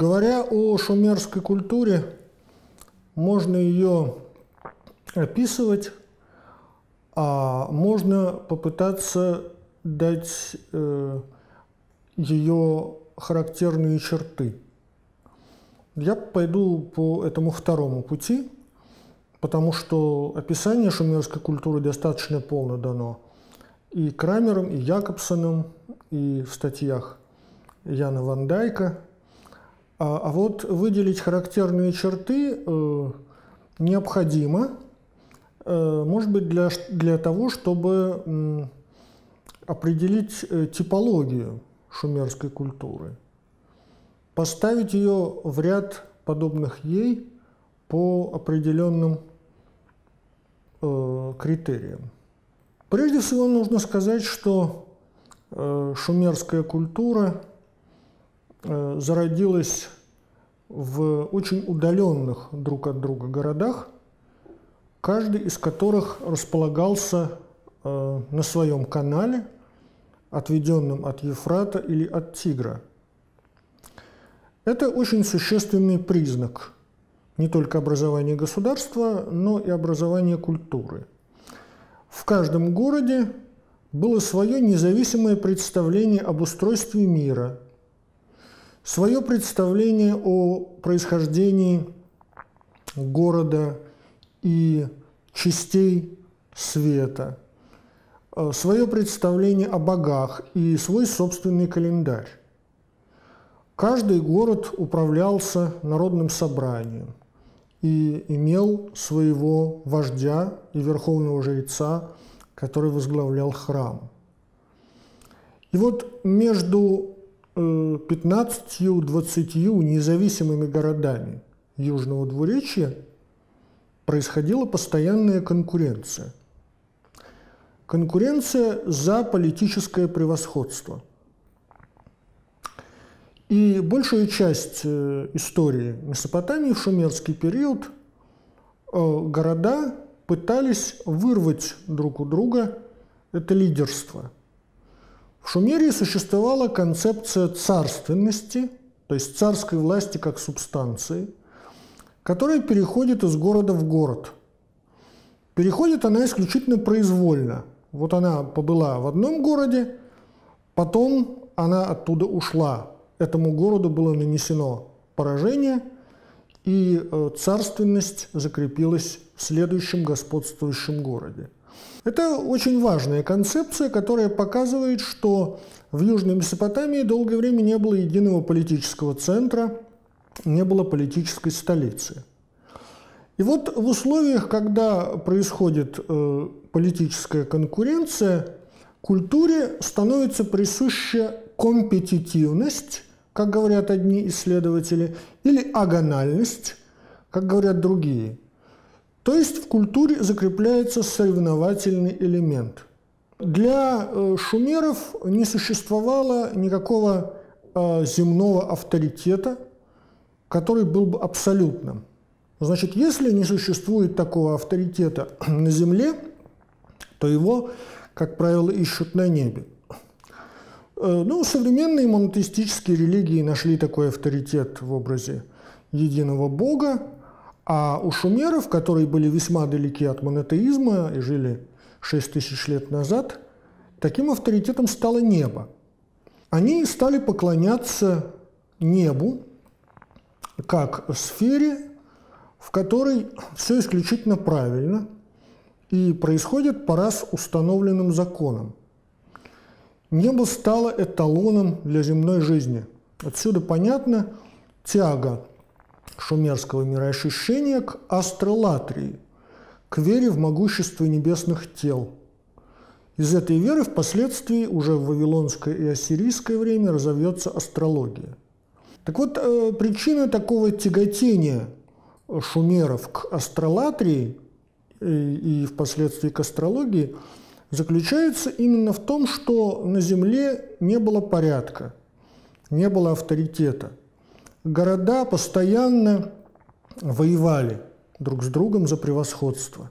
Говоря о шумерской культуре, можно ее описывать, а можно попытаться дать ее характерные черты. Я пойду по этому второму пути, потому что описание шумерской культуры достаточно полно дано и Крамером, и Якобсоном, и в статьях Яна Ван Дайка. А вот выделить характерные черты необходимо, может быть, для того, чтобы определить типологию шумерской культуры, поставить ее в ряд подобных ей по определенным критериям. Прежде всего, нужно сказать, что шумерская культура зародилась в очень удаленных друг от друга городах, каждый из которых располагался на своем канале, отведенном от Ефрата или от Тигра. Это очень существенный признак не только образования государства, но и образования культуры. В каждом городе было свое независимое представление об устройстве мира, свое представление о происхождении города и частей света, свое представление о богах и свой собственный календарь. Каждый город управлялся народным собранием и имел своего вождя и верховного жреца, который возглавлял храм. И вот между 15–20 независимыми городами Южного двуречья происходила постоянная конкуренция. Конкуренция за политическое превосходство. И большую часть истории Месопотамии в шумерский период города пытались вырвать друг у друга это лидерство. В Шумерии существовала концепция царственности, то есть царской власти как субстанции, которая переходит из города в город. Переходит она исключительно произвольно. Вот она побыла в одном городе, потом она оттуда ушла. Этому городу было нанесено поражение, и царственность закрепилась в следующем господствующем городе. Это очень важная концепция, которая показывает, что в Южной Месопотамии долгое время не было единого политического центра, не было политической столицы. И вот в условиях, когда происходит политическая конкуренция, культуре становится присуща компетитивность, как говорят одни исследователи, или агональность, как говорят другие. То есть в культуре закрепляется соревновательный элемент. Для шумеров не существовало никакого земного авторитета, который был бы абсолютным. Значит, если не существует такого авторитета на земле, то его, как правило, ищут на небе. Ну, современные монотеистические религии нашли такой авторитет в образе единого бога, а у шумеров, которые были весьма далеки от монотеизма и жили 6000 лет назад, таким авторитетом стало небо. Они стали поклоняться небу как сфере, в которой все исключительно правильно и происходит по раз установленным законам. Небо стало эталоном для земной жизни. Отсюда понятна тяга шумерского мироощущения к астролатрии, к вере в могущество небесных тел. Из этой веры впоследствии уже в Вавилонское и Ассирийское время разовьется астрология. Так вот, причина такого тяготения шумеров к астролатрии и впоследствии к астрологии заключается именно в том, что на земле не было порядка, не было авторитета. Города постоянно воевали друг с другом за превосходство.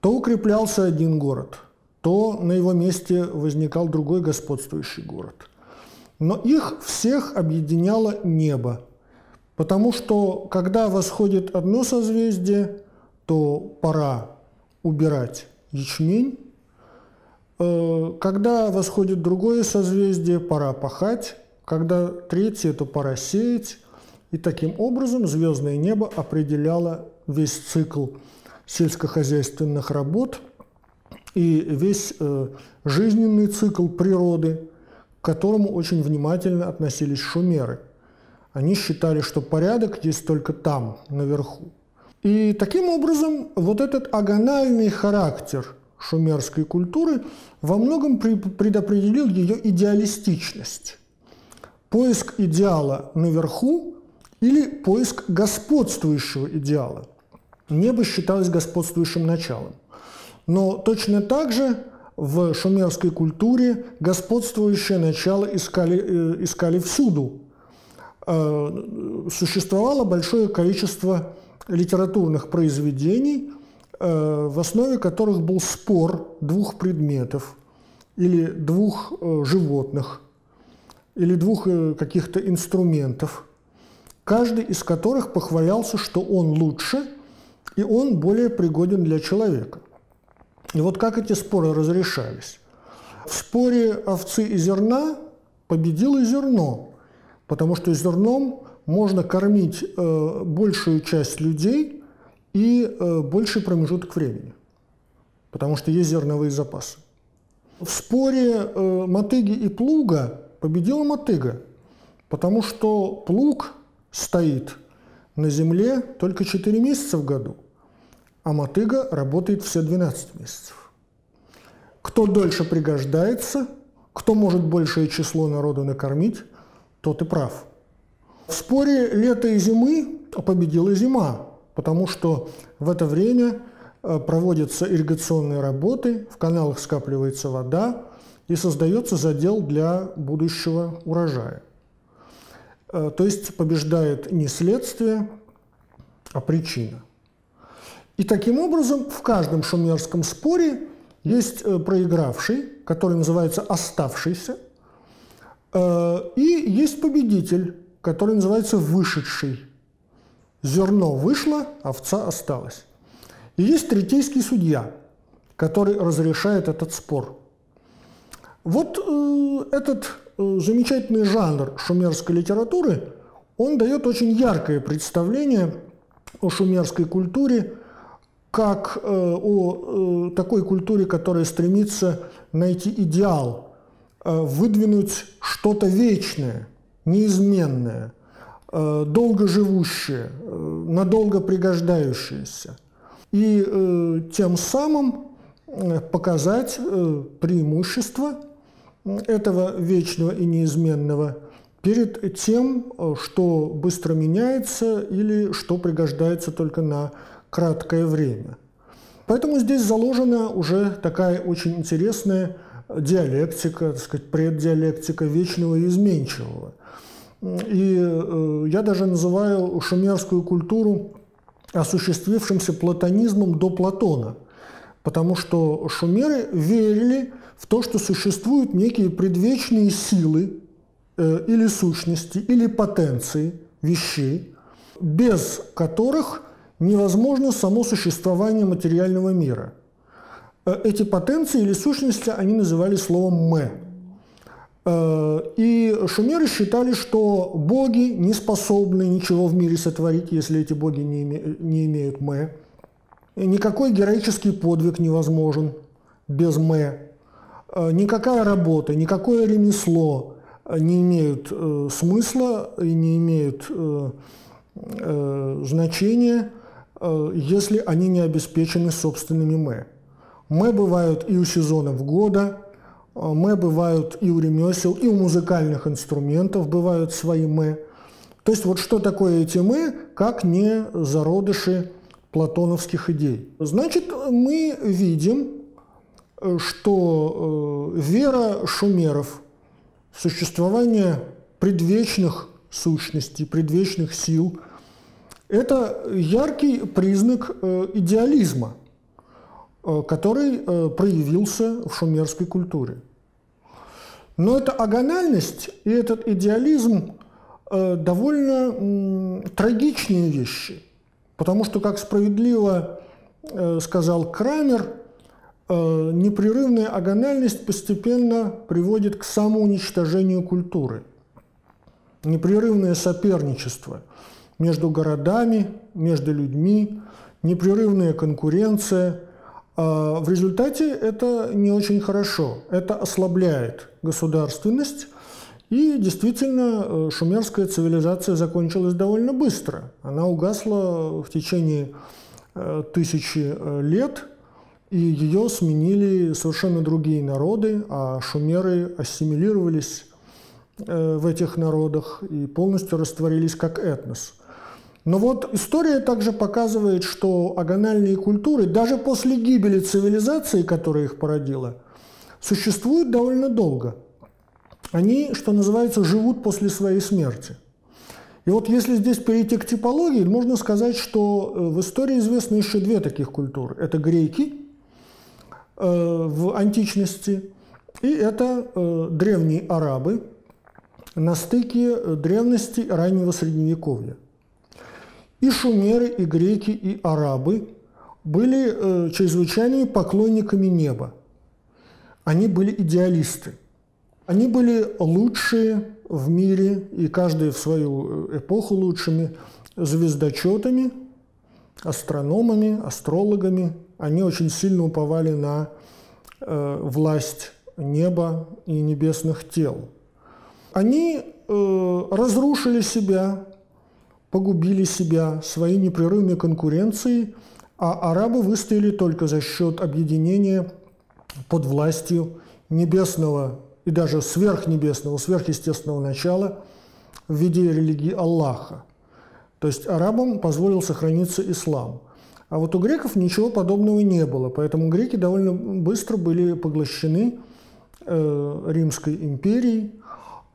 То укреплялся один город, то на его месте возникал другой господствующий город. Но их всех объединяло небо, Потому что, когда восходит одно созвездие, то пора убирать ячмень. Когда восходит другое созвездие, пора пахать. Когда третье, то пора сеять. И таким образом звездное небо определяло весь цикл сельскохозяйственных работ и весь жизненный цикл природы, к которому очень внимательно относились шумеры. Они считали, что порядок есть только там, наверху. И таким образом вот этот агональный характер шумерской культуры во многом предопределил ее идеалистичность. Поиск идеала наверху или поиск господствующего идеала. Небо считалось господствующим началом. Но точно так же в шумерской культуре господствующее начало искали всюду. Существовало большое количество литературных произведений, в основе которых был спор двух предметов или двух животных, или двух каких-то инструментов, каждый из которых похвалялся, что он лучше и он более пригоден для человека. И вот как эти споры разрешались? В споре овцы и зерна победило зерно, потому что зерном можно кормить большую часть людей и больший промежуток времени, потому что есть зерновые запасы. В споре мотыги и плуга победила мотыга, потому что плуг стоит на земле только 4 месяца в году, а мотыга работает все 12 месяцев. Кто дольше пригождается, кто может большее число народу накормить, тот и прав. В споре лета и зимы победила зима, потому что в это время проводятся ирригационные работы, в каналах скапливается вода и создается задел для будущего урожая. То есть побеждает не следствие, а причина. И таким образом в каждом шумерском споре есть проигравший, который называется оставшийся, и есть победитель, который называется вышедший. Зерно вышло, овца осталась. И есть третейский судья, который разрешает этот спор. Вот этот замечательный жанр шумерской литературы, он дает очень яркое представление о шумерской культуре, как о такой культуре, которая стремится найти идеал, выдвинуть что-то вечное, неизменное, долго живущее, надолго пригождающееся. И тем самым показать преимущество этого вечного и неизменного перед тем, что быстро меняется или что пригождается только на краткое время. Поэтому здесь заложена уже такая очень интересная диалектика, так сказать, преддиалектика вечного и изменчивого. И я даже называю шумерскую культуру осуществившимся платонизмом до Платона, потому что шумеры верили в то, что существуют некие предвечные силы или сущности, или потенции вещей, без которых невозможно само существование материального мира. Эти потенции или сущности они называли словом «мэ». И шумеры считали, что боги не способны ничего в мире сотворить, если эти боги не имеют мэ. Никакой героический подвиг невозможен без мэ. Никакая работа, никакое ремесло не имеют смысла и не имеют значения, если они не обеспечены собственными мэ. Мэ бывают и у сезонов года, мэ бывают и у ремесел, и у музыкальных инструментов бывают свои мэ. То есть вот что такое эти мэ, как не зародыши платоновских идей. Значит, мы видим, что вера шумеров в существование предвечных сущностей, предвечных сил – это яркий признак идеализма, который проявился в шумерской культуре. Но эта агональность и этот идеализм довольно трагичные вещи, потому что, как справедливо сказал Крамер, непрерывная агональность постепенно приводит к самоуничтожению культуры. Непрерывное соперничество между городами, между людьми, непрерывная конкуренция. В результате это не очень хорошо. Это ослабляет государственность. И действительно, шумерская цивилизация закончилась довольно быстро. Она угасла в течение тысячи лет, и ее сменили совершенно другие народы, а шумеры ассимилировались в этих народах и полностью растворились как этнос. Но вот история также показывает, что агональные культуры, даже после гибели цивилизации, которая их породила, существуют довольно долго. Они, что называется, живут после своей смерти. И вот если здесь перейти к типологии, можно сказать, что в истории известны еще две таких культуры. Это греки в античности, и это древние арабы на стыке древности и раннего средневековья. И шумеры, и греки, и арабы были чрезвычайными поклонниками неба. Они были идеалисты. Они были лучшие в мире, и каждый в свою эпоху лучшими звездочетами, астрономами, астрологами. Они очень сильно уповали на власть неба и небесных тел. Они разрушили себя, погубили себя своей непрерывной конкуренцией, а арабы выстояли только за счет объединения под властью небесного и даже сверхнебесного, сверхъестественного начала в виде религии Аллаха. То есть арабам позволил сохраниться ислам. А вот у греков ничего подобного не было, поэтому греки довольно быстро были поглощены Римской империей.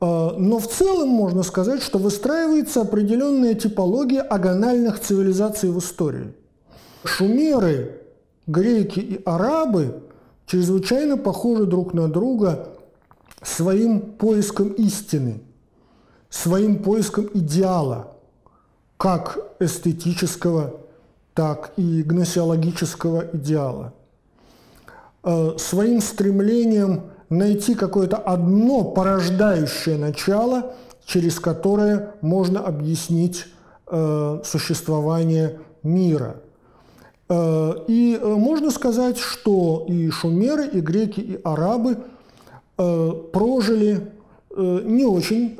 Но в целом можно сказать, что выстраивается определенная типология агональных цивилизаций в истории. Шумеры, греки и арабы чрезвычайно похожи друг на друга своим поиском истины, своим поиском идеала, как эстетического, так и гносеологического идеала, своим стремлением найти какое-то одно порождающее начало, через которое можно объяснить существование мира. И можно сказать, что и шумеры, и греки, и арабы прожили не очень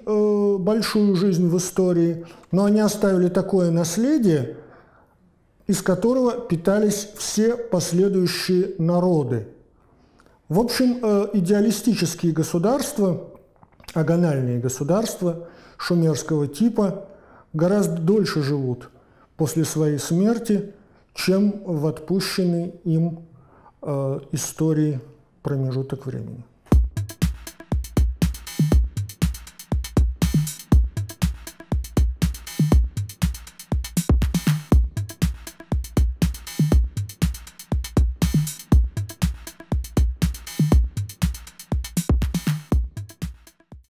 большую жизнь в истории, но они оставили такое наследие, из которого питались все последующие народы. В общем, идеалистические государства, агональные государства шумерского типа гораздо дольше живут после своей смерти, чем в отпущенный им истории промежуток времени.